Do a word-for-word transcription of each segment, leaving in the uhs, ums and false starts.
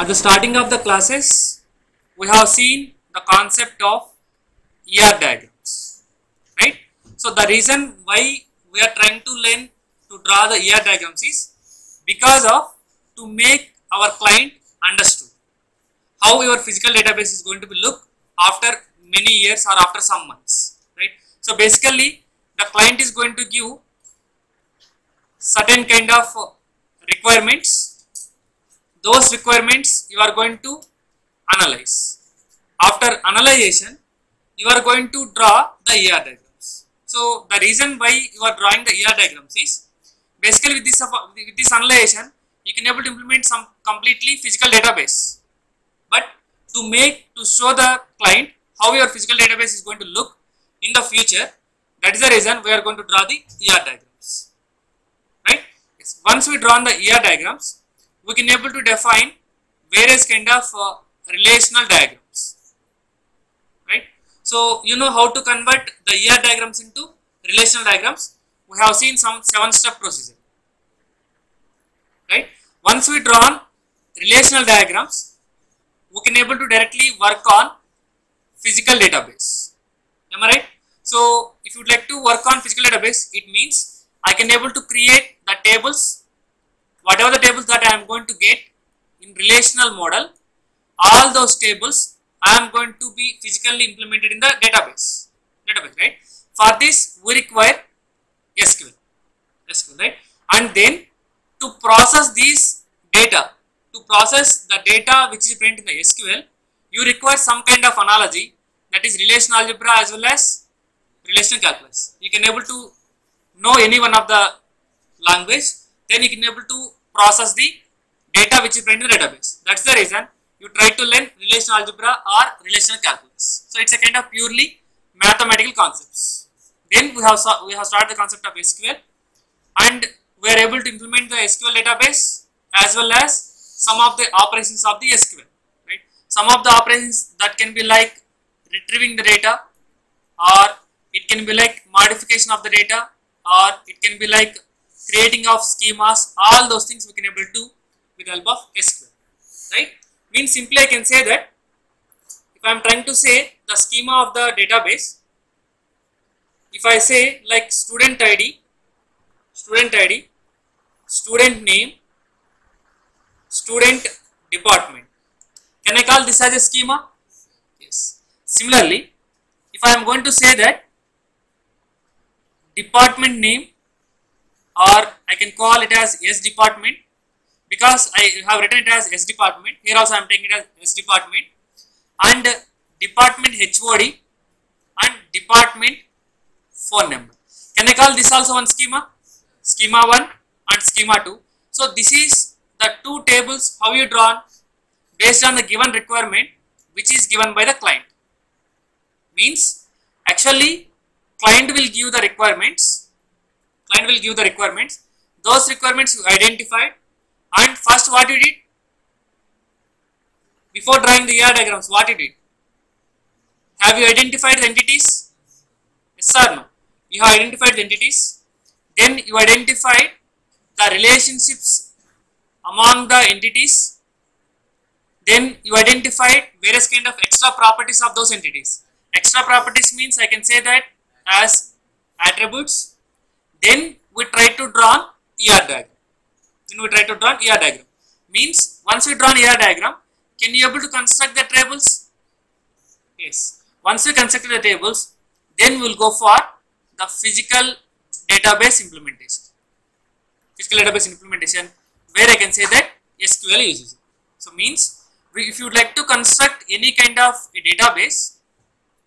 At the starting of the classes, we have seen the concept of E R diagrams, right? So the reason why we are trying to learn to draw the E R diagrams is because of to make our client understood how your physical database is going to be looked after many years or after some months, right? So basically, the client is going to give certain kind of requirements. Those requirements you are going to analyze. After analyzation, you are going to draw the E R diagrams. So the reason why you are drawing the E R diagrams is basically with this with this analyzation you can able to implement some completely physical database. But to make to show the client how your physical database is going to look in the future, that is the reason we are going to draw the E R diagrams, right? Yes. Once we draw the E R diagrams, we can able to define various kind of uh, relational diagrams, right? So you know how to convert the E R diagrams into relational diagrams. We have seen some seven-step procedure, right? Once we draw relational diagrams, we can able to directly work on physical database. Am I right? So if you would like to work on physical database, it means I can able to create the tables, whatever the tables that I am going to get in relational model, all those tables I am going to be physically implemented in the database, database, right? For this we require S Q L, S Q L, right? And then to process these data, to process the data which is printed in the S Q L, you require some kind of analogy, that is relational algebra as well as relational calculus. You can able to know any one of the language, then you can able to process the data which is printed in the database. That's the reason you try to learn relational algebra or relational calculus. So it's a kind of purely mathematical concepts. Then we have we have started the concept of S Q L, and we are able to implement the S Q L database as well as some of the operations of the S Q L, right? Some of the operations that can be like retrieving the data, or it can be like modification of the data, or it can be like creating of schemas. All those things we can able to do with the help of S Q L, right? Means simply I can say that if I am trying to say the schema of the database, if I say like student I D, student I D, student name, student department, can I call this as a schema? Yes. Similarly, if I am going to say that department name, or I can call it as S department, because I have written it as S department, here also I am taking it as S department, and department H O D and department phone number. Can I call this also one schema? Schema one and schema two. So this is the two tables how you drawn based on the given requirement which is given by the client. Means actually client will give the requirements, client will give the requirements, those requirements you identified, and first what you did before drawing the E R diagrams, what you did? Have you identified the entities? Yes or no? You have identified the entities, then you identified the relationships among the entities, then you identified various kind of extra properties of those entities. Extra properties means I can say that as attributes. Then we try to draw E R diagram. Then we try to draw E R diagram. Means once we draw E R diagram, can you able to construct the tables? Yes. Once we construct the tables, then we will go for the physical database implementation. Physical database implementation, where I can say that S Q L uses it. So means if you would like to construct any kind of a database,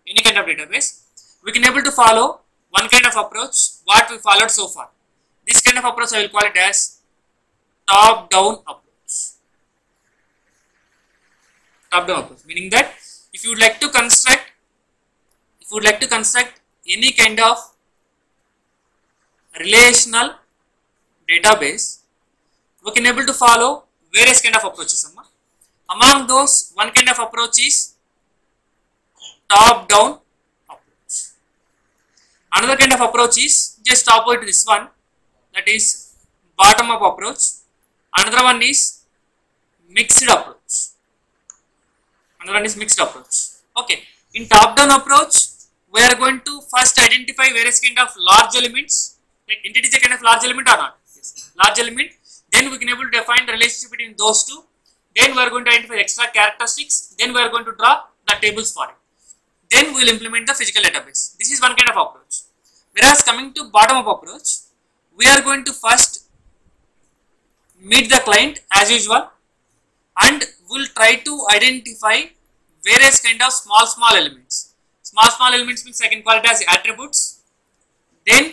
any kind of database, we can able to follow one kind of approach what we followed so far. This kind of approach I will call it as top-down approach. Top-down approach, meaning that if you would like to construct, if you would like to construct any kind of relational database, we can able to follow various kind of approaches. Among those, one kind of approach is top-down approach. Another kind of approach is just opposite to this one, that is bottom-up approach. Another one is mixed approach. Another one is mixed approach. Okay, in top down approach, we are going to first identify various kind of large elements, like entity is a kind of large element or not? Yes. Large element. Then we can able to define the relationship between those two. Then we are going to identify extra characteristics. Then we are going to draw the tables for it. Then we will implement the physical database. This is one kind of approach. Whereas coming to bottom up approach, we are going to first meet the client as usual, and we will try to identify various kind of small small elements. Small small elements means I can call it as attributes. Then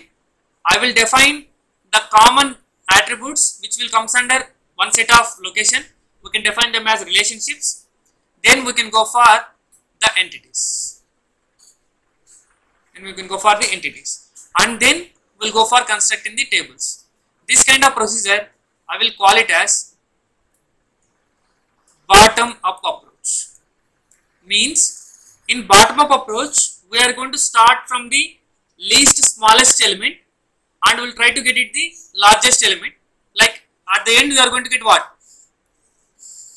I will define the common attributes which will comes under one set of location. We can define them as relationships. Then we can go for the entities. Then we can go for the entities. And then we will go for constructing the tables. This kind of procedure I will call it as bottom up approach. Means in bottom up approach we are going to start from the least smallest element and we will try to get it the largest element. Like at the end we are going to get what?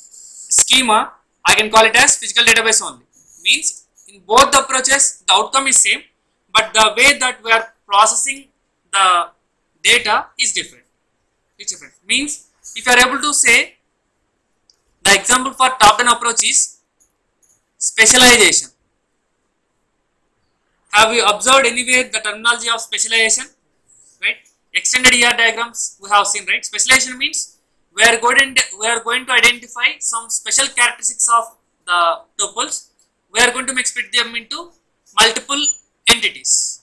Schema. I can call it as physical database only. Means in both the approaches the outcome is same, but the way that we are processing the data is different. It's different. Means if you are able to say, the example for top down approach is specialization. Have you observed anywhere the terminology of specialization? Right? Extended E R diagrams we have seen, right? Specialization means we are going to, we are going to identify some special characteristics of the tuples. We are going to make split them into multiple entities.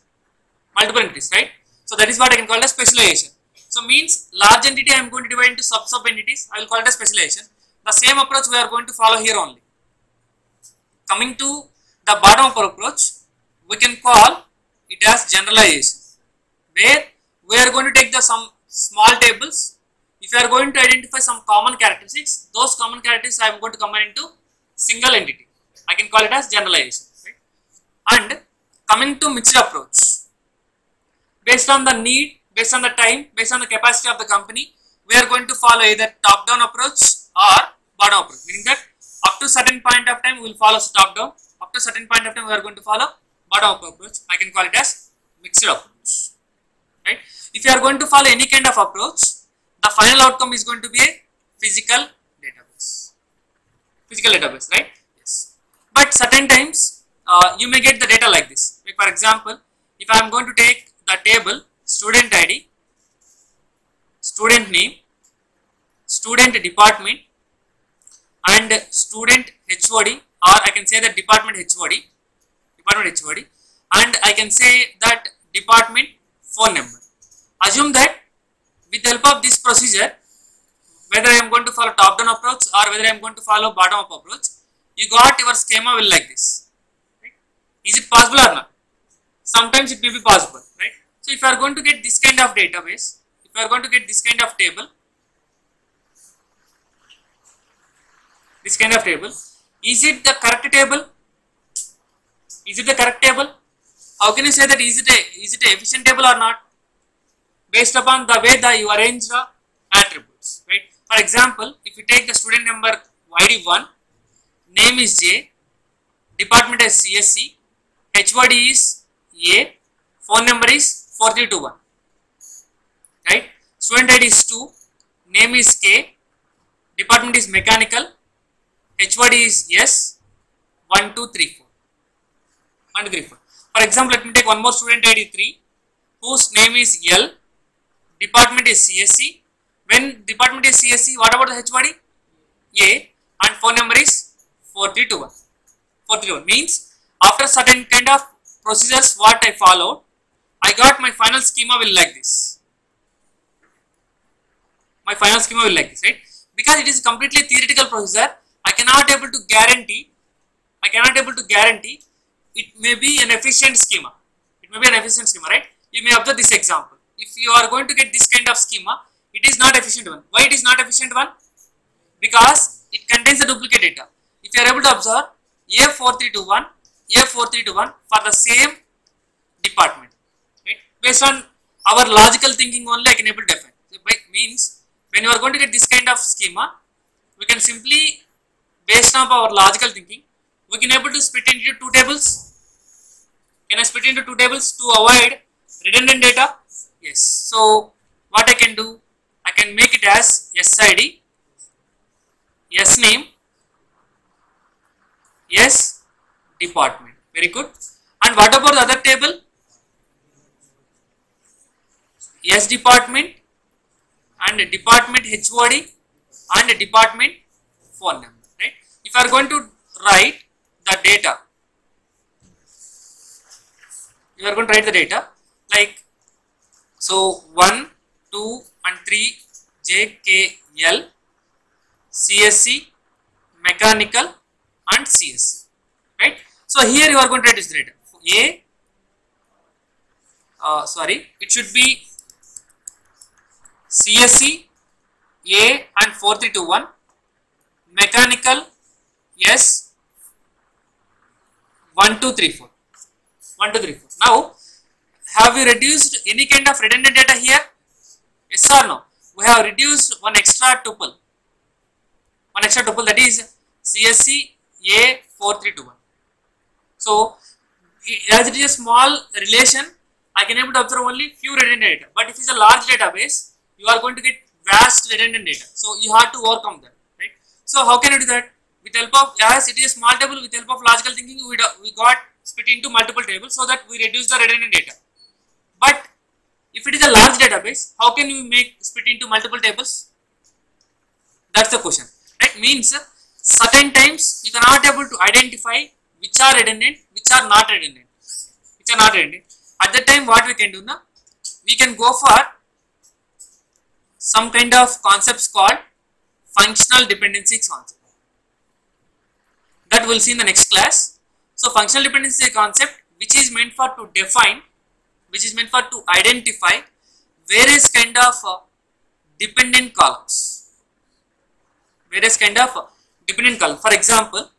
Multiple entities, right? So that is what I can call as specialization. So means large entity I am going to divide into sub sub entities. I will call it as specialization. The same approach we are going to follow here only. Coming to the bottom up approach, we can call it as generalization, where we are going to take the some small tables. If you are going to identify some common characteristics, those common characteristics I am going to combine into single entity. I can call it as generalization, right? And coming to mixed approach, based on the need, based on the time, based on the capacity of the company, we are going to follow either top down approach or bottom approach, meaning that up to certain point of time we will follow top down, up to certain point of time we are going to follow bottom up approach. I can call it as mixed approach, right? If you are going to follow any kind of approach, the final outcome is going to be a physical database, physical database, right? Yes. But certain times uh, you may get the data like this. Like for example, if I am going to take the table student I D, student name, student department and student H O D, or I can say that department H O D, department H O D, and I can say that department phone number. Assume that with the help of this procedure, whether I am going to follow top down approach or whether I am going to follow bottom up approach, you got your schema will like this, right? Is it possible or not? Sometimes it may be possible, right? So if you are going to get this kind of database, if you are going to get this kind of table, this kind of table, is it the correct table? Is it the correct table? How can you say that is it a, is it an efficient table or not? Based upon the way that you arrange the attributes, right? For example, if you take the student number I D one, name is J, department is C S C, H O D is A, phone number is four three two one, right? Student I D is two, name is K, department is mechanical, H O D is yes, one two three four. one two three four. For example, let me take one more student I D three, whose name is L, department is C S C. When department is C S C, what about the H O D? A, and phone number is four three two one. four three two one means after certain kind of procedures what I followed, I got my final schema will like this. My final schema will like this, right? Because it is completely theoretical procedure, I cannot able to guarantee, I cannot able to guarantee it may be an efficient schema. It may be an efficient schema, right? You may observe this example. If you are going to get this kind of schema, it is not efficient one. Why it is not efficient one? Because it contains the duplicate data. If you are able to observe A four three two one, A four three two one for the same department, right? Based on our logical thinking only, I can able to define. So by means when you are going to get this kind of schema, we can simply based on our logical thinking, we can able to split into two tables. Can I split into two tables to avoid redundant data? Yes. So what I can do, I can make it as S I D, S name, S department. Very good. And what about the other table? S department and department H O D and department phone number. Right? If I are going to write the data, you are going to write the data like so one, two and three J K L, C S C, mechanical and C S C, right. So here you are going to write this data A, uh, sorry it should be C S C A and four three two one, mechanical yes one two three four. one two three four. Now, have we reduced any kind of redundant data here? Yes or no? We have reduced one extra tuple. One extra tuple that is C S C A four three two one. So, as it is a small relation, I can able to observe only few redundant data. But if it is a large database, you are going to get vast redundant data. So, you have to overcome that. Right? So, how can you do that? With help of, as it is a small table, with help of logical thinking, we, do, we got split into multiple tables so that we reduce the redundant data. But if it is a large database, how can you make split into multiple tables? That's the question. That means certain times you cannot able to identify which are redundant, which are not redundant, which are not redundant. At that time, what we can do now? We can go for some kind of concepts called functional dependency concept. That we'll see in the next class. So, functional dependency concept which is meant for to define, which is meant for to identify various kind of uh, dependent columns, various kind of uh, dependent column. For example,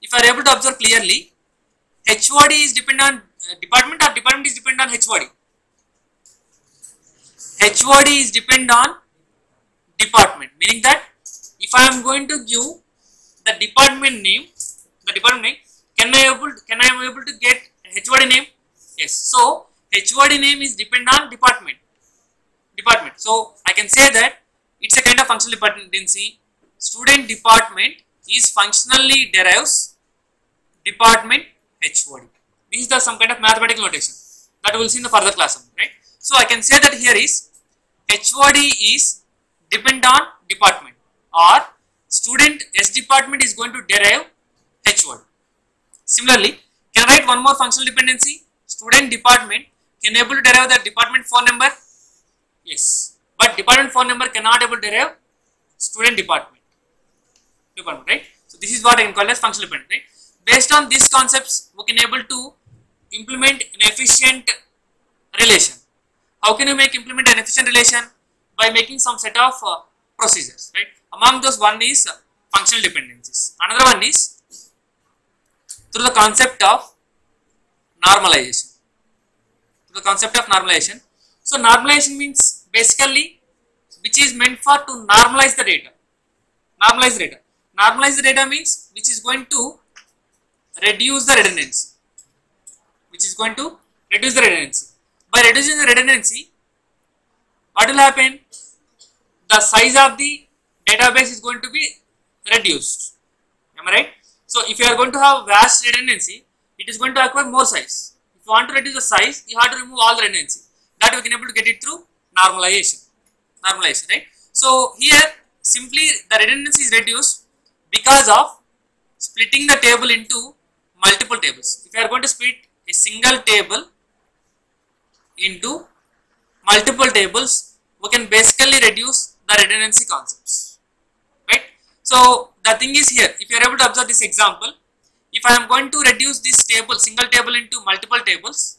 if I are able to observe clearly, H O D is dependent on uh, department or department is dependent on H O D? H O D is dependent on department, meaning that if I am going to give the department name, the department name, Can I able to, can I am able to get H O D name? Yes. So H O D name is dependent on department. Department. So I can say that it's a kind of functional dependency. Student department is functionally derives department H O D. This is the some kind of mathematical notation that we will see in the further class, right? So I can say that here is H O D is dependent on department, or student S department is going to derive H O D. Similarly, can I write one more functional dependency? Student department can able to derive the department phone number? Yes. But department phone number cannot able to derive student department. Department, right? So this is what I can call as functional dependency. Right? Based on these concepts, we can able to implement an efficient relation. How can you make implement an efficient relation? By making some set of uh, procedures, right? Among those, one is uh, functional dependencies. Another one is through the concept of normalization, through the concept of normalization. So normalization means basically which is meant for to normalize the data, normalize data, normalize the data means which is going to reduce the redundancy, which is going to reduce the redundancy. By reducing the redundancy, what will happen? The size of the database is going to be reduced, am I right? So, if you are going to have vast redundancy, it is going to acquire more size. If you want to reduce the size, you have to remove all the redundancy. That we can able to get it through normalization. Normalization, right? So, here simply the redundancy is reduced because of splitting the table into multiple tables. If you are going to split a single table into multiple tables, we can basically reduce the redundancy concepts, right? So, the thing is here, if you are able to observe this example, if I am going to reduce this table, single table into multiple tables,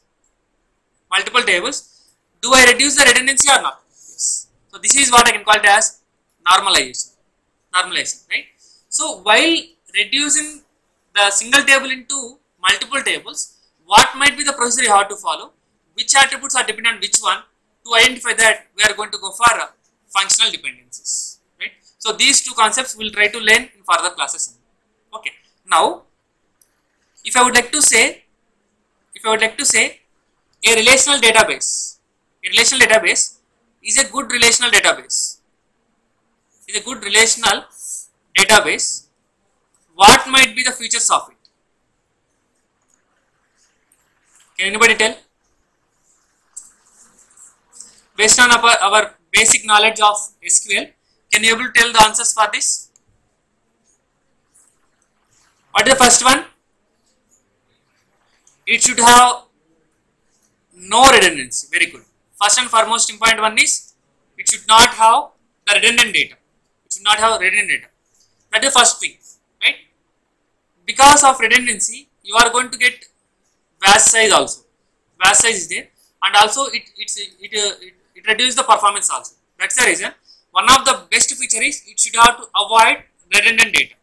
multiple tables, do I reduce the redundancy or not? Yes. So, this is what I can call it as normalization, normalization, right. So, while reducing the single table into multiple tables, what might be the procedure you have to follow, which attributes are dependent on which one, to identify that we are going to go for uh, functional dependencies. So, these two concepts we will try to learn in further classes. Okay. Now, if I would like to say, if I would like to say a relational database, a relational database is a good relational database, is a good relational database, what might be the features of it? Can anybody tell? Based on our, our basic knowledge of S Q L, can you able to tell the answers for this? What is the first one? It should have no redundancy. Very good. First and foremost important one is it should not have the redundant data. It should not have redundant data. That is the first thing, right? Because of redundancy, you are going to get batch size also. Batch size is there, and also it it's, it uh, it, it reduces the performance also. That's the reason. One of the best feature is it should have to avoid redundant data.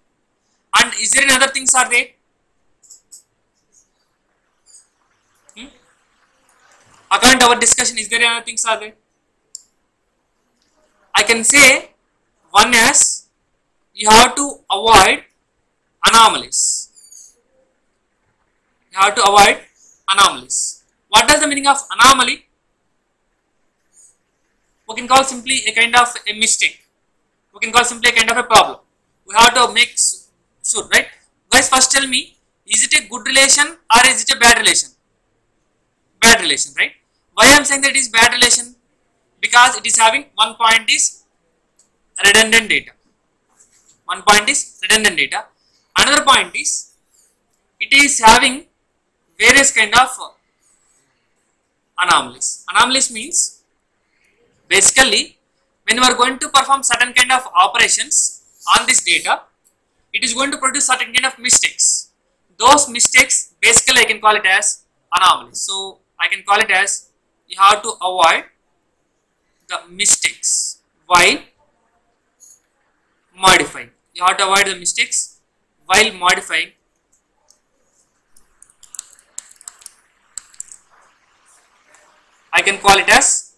And is there any other things are there? Hmm? According to our discussion, is there any other things are there? I can say one is you have to avoid anomalies. You have to avoid anomalies. What is the meaning of anomaly? We can call simply a kind of a mistake. We can call simply a kind of a problem. We have to make sure, right? Guys, first tell me, is it a good relation or is it a bad relation? Bad relation, right? Why I am saying that it is bad relation? Because it is having one point is redundant data. One point is redundant data. Another point is it is having various kind of anomalies. Anomalies means basically, when we are going to perform certain kind of operations on this data, it is going to produce certain kind of mistakes. Those mistakes, basically I can call it as anomalies. So, I can call it as you have to avoid the mistakes while modifying. You have to avoid the mistakes while modifying I can call it as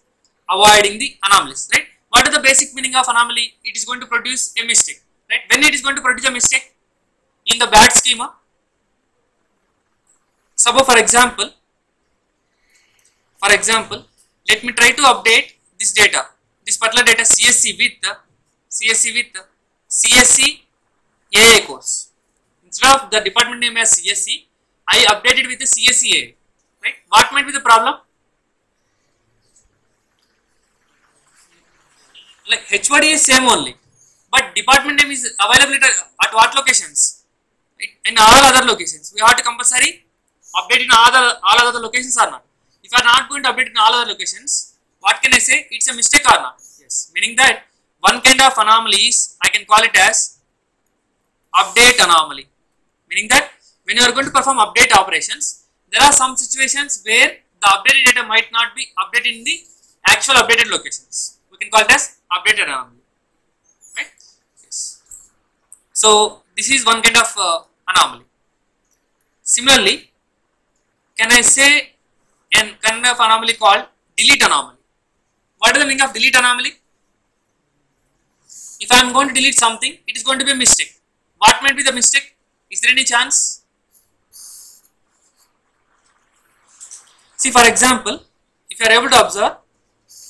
avoiding the anomalies, right? What is the basic meaning of anomaly? It is going to produce a mistake, right? When it is going to produce a mistake in the bad schema, suppose for example, for example, let me try to update this data, this particular data C S C with C S C with C S C A A course. Instead of the department name as C S C, I updated with the C S C A A, right? What might be the problem? Like H O D is same only, but department name is available at what locations? In all other locations. We have to compulsory update in all other, all other locations or not. If you are not going to update in all other locations, what can I say? It's a mistake or not? Yes. Meaning that one kind of anomalies, I can call it as update anomaly. Meaning that when you are going to perform update operations, there are some situations where the updated data might not be updated in the actual updated locations. We can call it as updated anomaly, right? Yes. So this is one kind of uh, anomaly. Similarly, can I say an kind of anomaly called delete anomaly? What is the meaning of delete anomaly? If I am going to delete something, it is going to be a mistake. What might be the mistake? Is there any chance? See, for example, if you are able to observe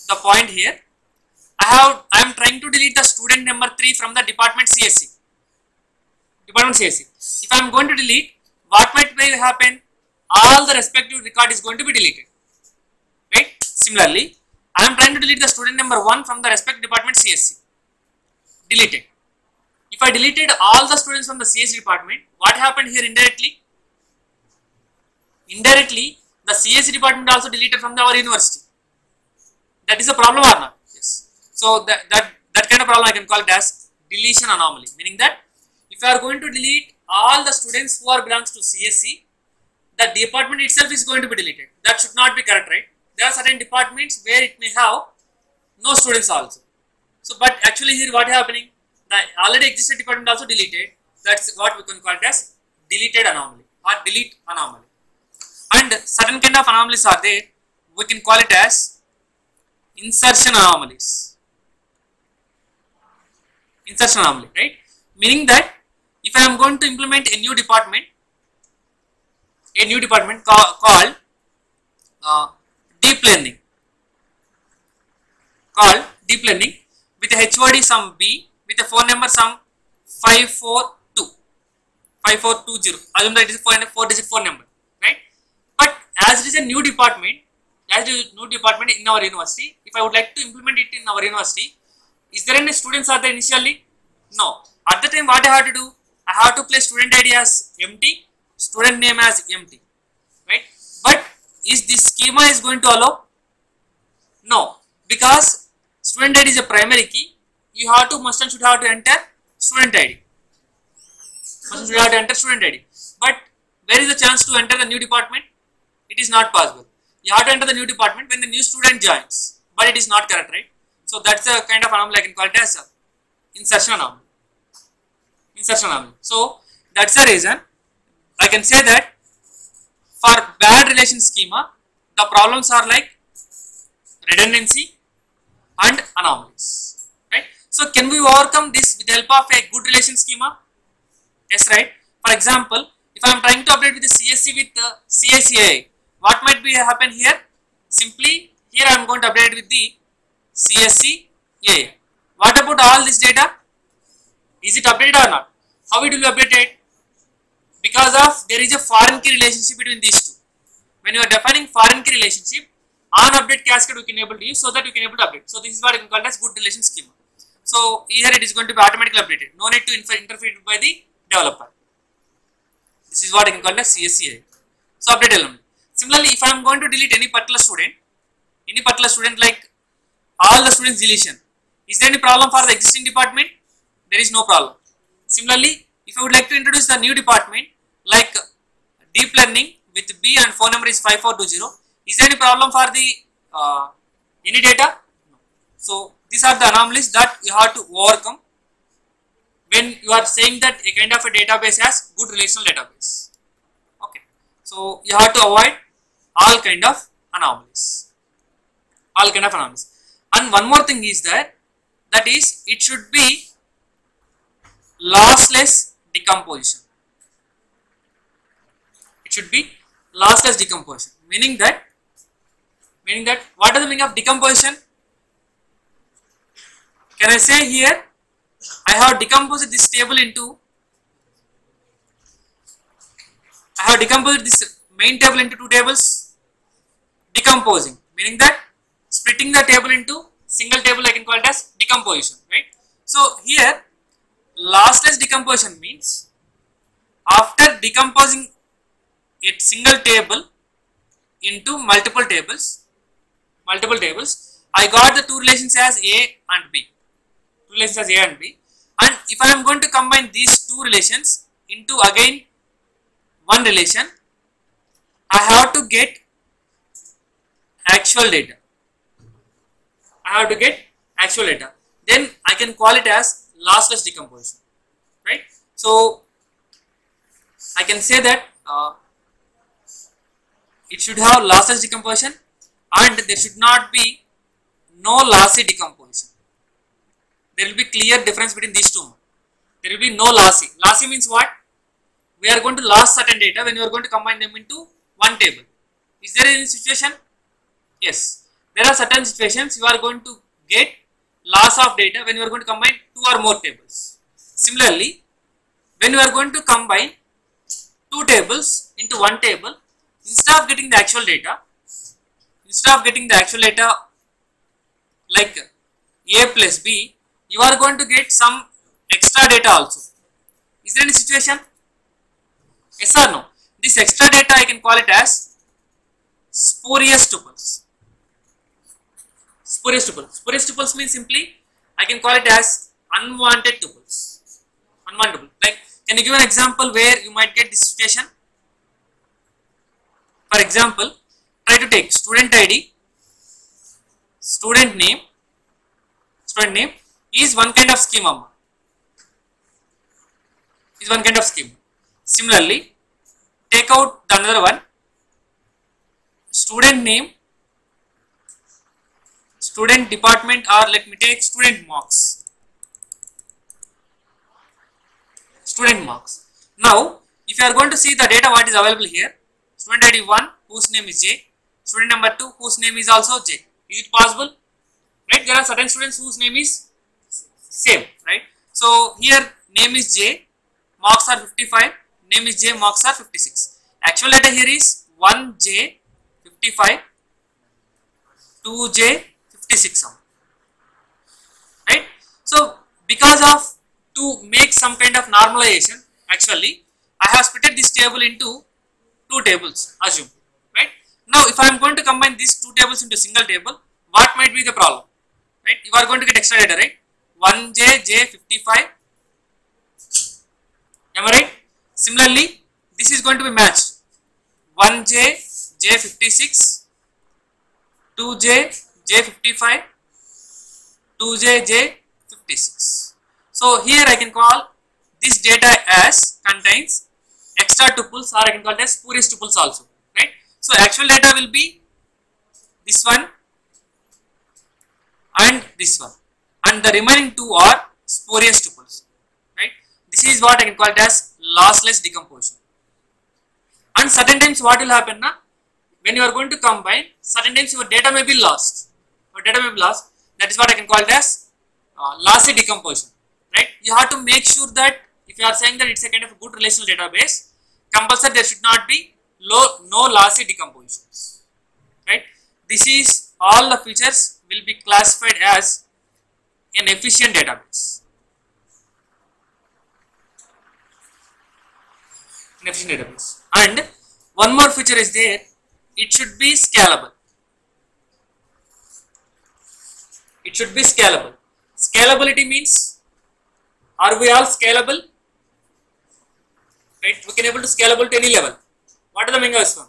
the point here, I have I am trying to delete the student number three from the department C S C. Department C S C. If I am going to delete, what might happen? All the respective record is going to be deleted. Right? Similarly, I am trying to delete the student number one from the respective department C S C. Deleted. If I deleted all the students from the C S C department, what happened here indirectly? Indirectly, the C S C department also deleted from the, our university. That is a problem or not? So that, that, that kind of problem I can call it as deletion anomaly, meaning that if you are going to delete all the students who are belongs to C S C, the department itself is going to be deleted. That should not be correct, right? There are certain departments where it may have no students also. So, but actually here what is happening? The already existing department also deleted. That's what we can call it as deleted anomaly or delete anomaly. And certain kind of anomalies are there. We can call it as insertion anomalies. Insertion anomaly, right? Meaning that if I am going to implement a new department, a new department ca called uh, deep learning, called deep learning with a H O D some B, with a phone number some five four two, five four two zero. Assume that it is a four digit phone number, right? But as it is a new department, as it is a new department in our university, if I would like to implement it in our university, is there any students are there initially? No. At the time, what I have to do? I have to place student I D as empty, student name as empty, right? But is this schema is going to allow? No, because student I D is a primary key. You have to must and should have to enter student I D. Must and should have to enter student I D. But where is the chance to enter the new department? It is not possible. You have to enter the new department when the new student joins. But it is not correct, right? So that's the kind of anomaly I can call it as insertion anomaly. Insertion anomaly. So that's the reason I can say that for bad relation schema, the problems are like redundancy and anomalies, right? So can we overcome this with the help of a good relation schema? Yes, right. For example, if I am trying to update with the C S C with the C A C I, what might be happen here? Simply here I am going to update with the C S C A I. What about all this data? Is it updated or not? How it will be updated? Because of there is a foreign key relationship between these two. When you are defining foreign key relationship, on update cascade we can able to use so that you can able to update. So this is what you can call as good relation schema. So here it is going to be automatically updated. No need to interfere by the developer. This is what you can call as C S C A. So update element. Similarly, if I am going to delete any particular student, any particular student like all the students deletion, is there any problem for the existing department? There is no problem. Similarly, if I would like to introduce the new department like deep learning with B and phone number is five four two zero, is there any problem for the uh, any data? No. So these are the anomalies that you have to overcome when you are saying that a kind of a database has good relational database. Okay. So you have to avoid all kind of anomalies. All kind of anomalies. And one more thing is there, that is it should be lossless decomposition. It should be lossless decomposition, meaning that meaning that what is the meaning of decomposition? Can I say here I have decomposed this table into I have decomposed this main table into two tables? Decomposing, meaning that splitting the table into single table, I can call it as decomposition, right? So here lossless decomposition means after decomposing a single table into multiple tables, multiple tables, I got the two relations as A and B, two relations as A and B, and if I am going to combine these two relations into again one relation, I have to get actual data, I have to get actual data, then I can call it as lossless decomposition, right? So I can say that uh, it should have lossless decomposition and there should not be no lossy decomposition. There will be clear difference between these two. There will be no lossy. Lossy means what? We are going to lose certain data when you are going to combine them into one table. Is there any situation? Yes. There are certain situations you are going to get loss of data when you are going to combine two or more tables. Similarly, when you are going to combine two tables into one table, instead of getting the actual data, instead of getting the actual data like A plus B, you are going to get some extra data also. Is there any situation? Yes or no? This extra data I can call it as spurious tuples. Spurious tuples. Spurious tuples means simply I can call it as unwanted tuples. Unwanted tuples. Like, can you give an example where you might get this situation? For example, try to take student I D, student name, student name is one kind of schema. Is one kind of schema. Similarly, take out the another one, student name, student department, or let me take student marks. Student marks. Now, if you are going to see the data what is available here, Student I D one, whose name is J. Student number two, whose name is also J. Is it possible? Right? There are certain students whose name is same. Right? So here name is J, marks are fifty-five. Name is J, marks are fifty-six. Actual data here is one J fifty-five, two J fifty-six. Right? So because of to make some kind of normalization, actually I have split this table into two tables. Assume, right? Now if I am going to combine these two tables into a single table, what might be the problem? Right? You are going to get extra data, right? one J, J fifty-five. Am I right? Similarly, this is going to be matched. one J, J fifty-six, two J, J fifty-five, two J, J fifty-six. So here I can call this data as contains extra tuples, or I can call it as spurious tuples also, right? So actual data will be this one and this one, and the remaining two are spurious tuples, right? This is what I can call it as lossless decomposition. And certain times what will happen na, when you are going to combine, certain times your data may be lost, your data may be lost, that is what I can call it as uh, lossy decomposition, right? You have to make sure that if you are saying that it's a kind of a good relational database, compulsory there should not be low, no lossy decompositions, right? This is all the features will be classified as an efficient database. An efficient database. And one more feature is there, it should be scalable. It should be scalable. Scalability means, are we all scalable? Right? We can able to scalable to any level. What are the Menga's one?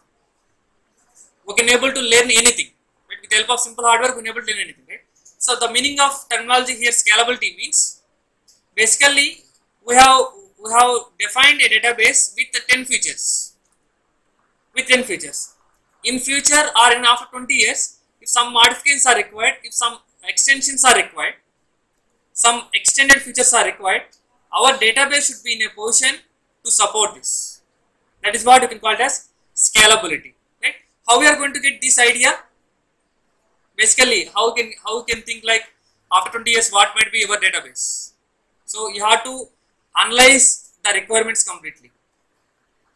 We can able to learn anything. Right? With the help of simple hardware, we can able to learn anything. Right? So the meaning of terminology here, scalability means, basically we have we have defined a database with the ten features. With ten features. In future or in after twenty years, if some modifications are required, if some extensions are required, some extended features are required, our database should be in a position to support this. That is what you can call it as scalability. Right? How we are going to get this idea? Basically, how can how can think like after twenty years, what might be your database? So you have to analyze the requirements completely.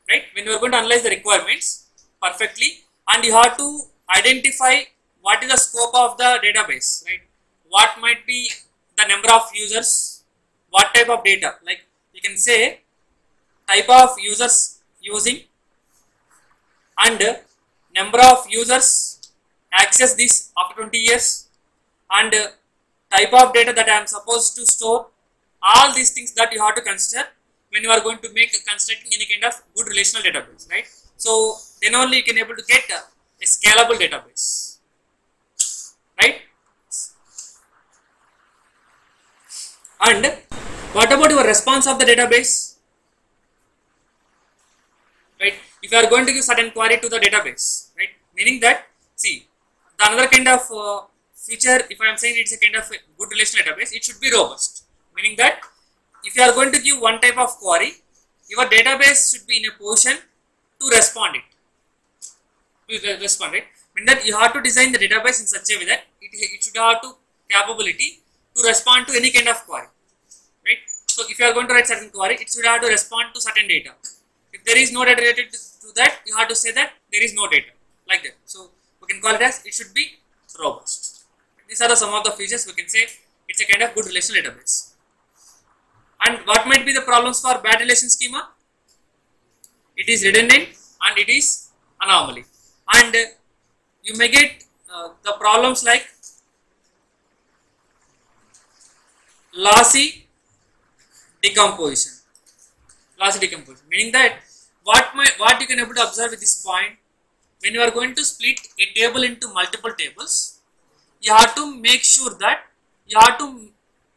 Right? When you are going to analyze the requirements perfectly, and you have to identify what is the scope of the database. Right? What might be the number of users, what type of data, like you can say type of users using and number of users access this after twenty years and type of data that I am supposed to store, all these things that you have to consider when you are going to make constructing any kind of good relational database, right? So then only you can able to get a scalable database, right? And what about your response of the database? Right? If you are going to give certain query to the database, right? Meaning that, see, the another kind of uh, feature, if I am saying it's a kind of a good relational database, it should be robust. Meaning that if you are going to give one type of query, your database should be in a position to respond it. To respond it. Meaning that you have to design the database in such a way that it, it should have to capability to respond to any kind of query, right? So if you are going to write certain query, it should have to respond to certain data. If there is no data related to, to that, you have to say that there is no data, like that. So we can call it as it should be robust. These are the some of the features we can say it's a kind of good relational database. And what might be the problems for bad relation schema? It is redundant and it is anomaly. And you may get uh, the problems like lossy decomposition, lossy decomposition, meaning that what my, what you can able to observe with this point, when you are going to split a table into multiple tables, you have to make sure that you have to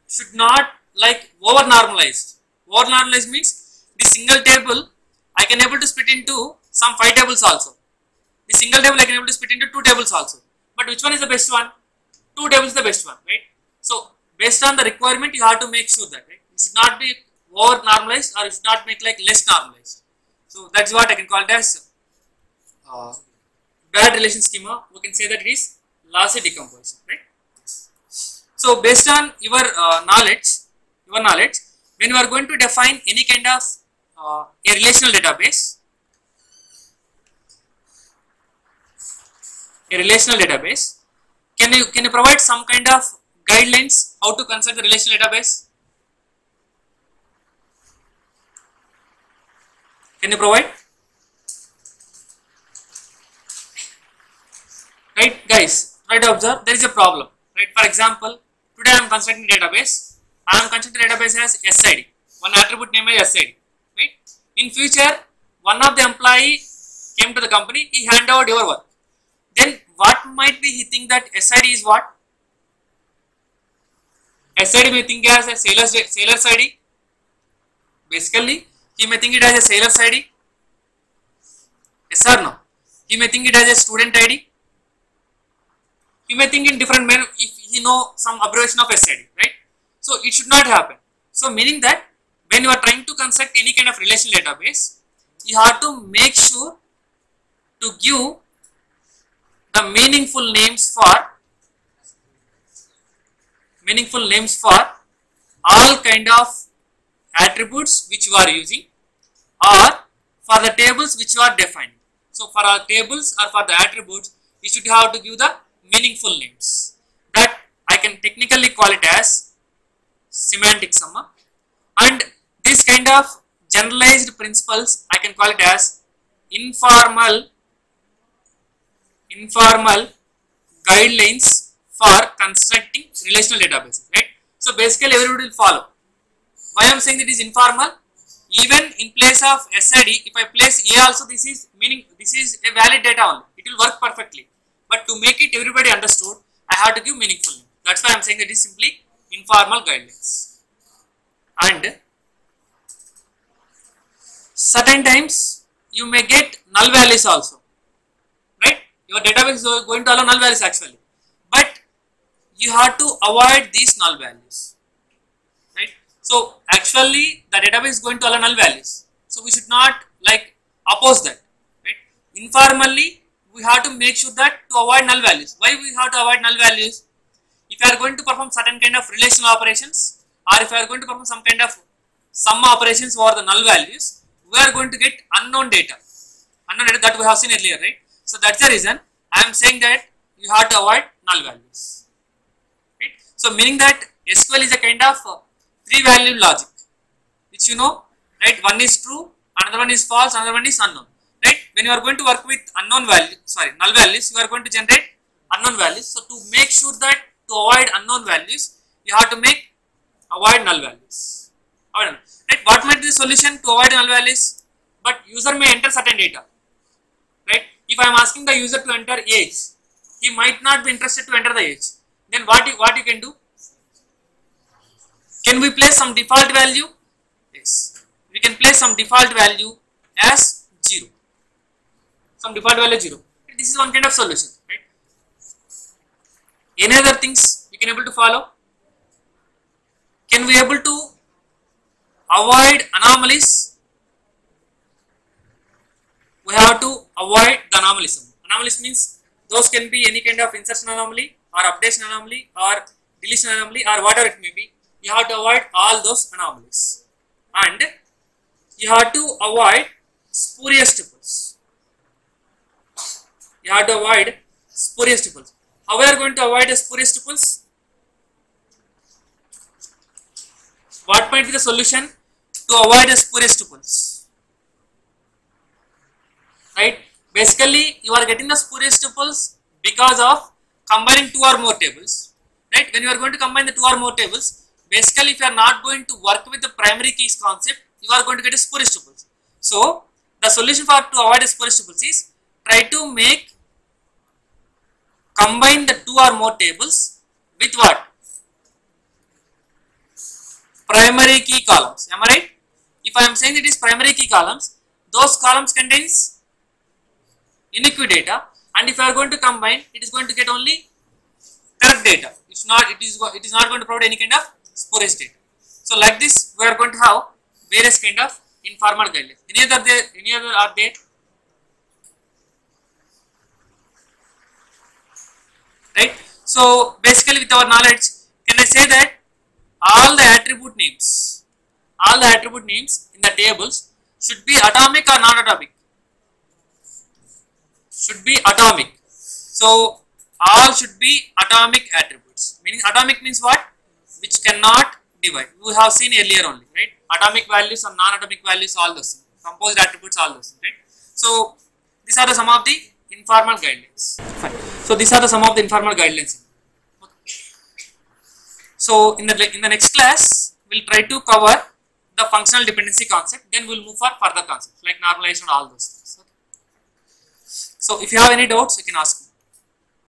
should not like over normalized. Over normalized means the single table I can able to split into some five tables also. The single table I can able to split into two tables also. But which one is the best one? Two tables is the best one, right? So based on the requirement, you have to make sure that, right? It should not be over normalized, or it should not make like less normalized. So that's what I can call it as uh, bad relation schema, we can say that it is lossy decomposition, right? So based on your uh, knowledge, your knowledge, when you are going to define any kind of uh, a relational database, a relational database, can you can you provide some kind of guidelines how to construct the relational database? Can you provide? Right, guys, try to observe there is a problem, right? For example, today I am constructing database. I am constructing database as S I D. One attribute name is S I D, right? In future, one of the employee came to the company, he handed over your work. Then what might be he think that S I D is what? S I D may think as a sailor's, sailor's I D. Basically, he may think it as a sailor's I D. Yes or no? He may think it as a student I D. He may think in different manner if he know some abbreviation of S I D, right? So it should not happen. So meaning that when you are trying to construct any kind of relational database, you have to make sure to give the meaningful names for meaningful names for all kind of attributes which you are using, or for the tables which you are defining. So for our tables or for the attributes, you should have to give the meaningful names. That I can technically call it as semantic summa, and this kind of generalized principles I can call it as informal informal guidelines for constructing relational databases, right? So basically everybody will follow. Why I am saying that it is informal? Even in place of S I D, if I place A also, this is meaning this is a valid data only. It will work perfectly. But to make it everybody understood, I have to give meaningful name. That's why I am saying that it is simply informal guidelines. And certain times you may get null values also, right? Your database is going to allow null values actually. But you have to avoid these null values, right? So actually the database is going to allow null values. So we should not like oppose that, right? Informally, we have to make sure that to avoid null values. Why we have to avoid null values? If you are going to perform certain kind of relational operations, or if you are going to perform some kind of sum operations over the null values, we are going to get unknown data. Unknown data that we have seen earlier, right? So that's the reason I am saying that you have to avoid null values. Right? So meaning that S Q L is a kind of uh, three value logic, which you know, right? One is true, another one is false, another one is unknown. Right? When you are going to work with unknown value, sorry, null values, you are going to generate unknown values. So to make sure that to avoid unknown values, you have to make avoid null values. Avoid, right? What might be the solution to avoid null values? But user may enter certain data. Right? If I am asking the user to enter age, he might not be interested to enter the age. Then what you, what you can do? Can we place some default value? Yes. We can place some default value as zero. Some default value zero. This is one kind of solution, right? Any other things you can able to follow? Can we able to avoid anomalies? We have to avoid the anomalism. Anomalies means those can be any kind of insertion anomaly or updation anomaly or deletion anomaly or whatever it may be. You have to avoid all those anomalies, and you have to avoid spurious tuples. You have to avoid spurious tuples. How we are going to avoid spurious tuples? What might be the solution to avoid spurious tuples? Right? Basically, you are getting the spurious tuples because of combining two or more tables. Right? When you are going to combine the two or more tables, basically, if you are not going to work with the primary keys concept, you are going to get a spurious tuples. So, the solution for to avoid spurious tuples is try to make combine the two or more tables with what? Primary key columns. Am I right? If I am saying it is primary key columns, those columns contains unique data, and if you are going to combine, it is going to get only correct data. It's not. It is. It is not going to provide any kind of spurious data. So like this, we are going to have various kind of informal guidelines. Any other there? Any other are there? right? So basically with our knowledge, can I say that all the attribute names, all the attribute names in the tables should be atomic or non-atomic? Should be atomic. So all should be atomic attributes. Meaning atomic means what? Which cannot divide. We have seen earlier only, right? Atomic values and non-atomic values, all those things. Composed attributes, all those things, right? So these are the some of the informal guidelines. Fine. So these are the some of the informal guidelines. So in the in the next class, we'll try to cover the functional dependency concept. Then we'll move for further concepts like normalization and all those things. Okay. So if you have any doubts, you can ask me.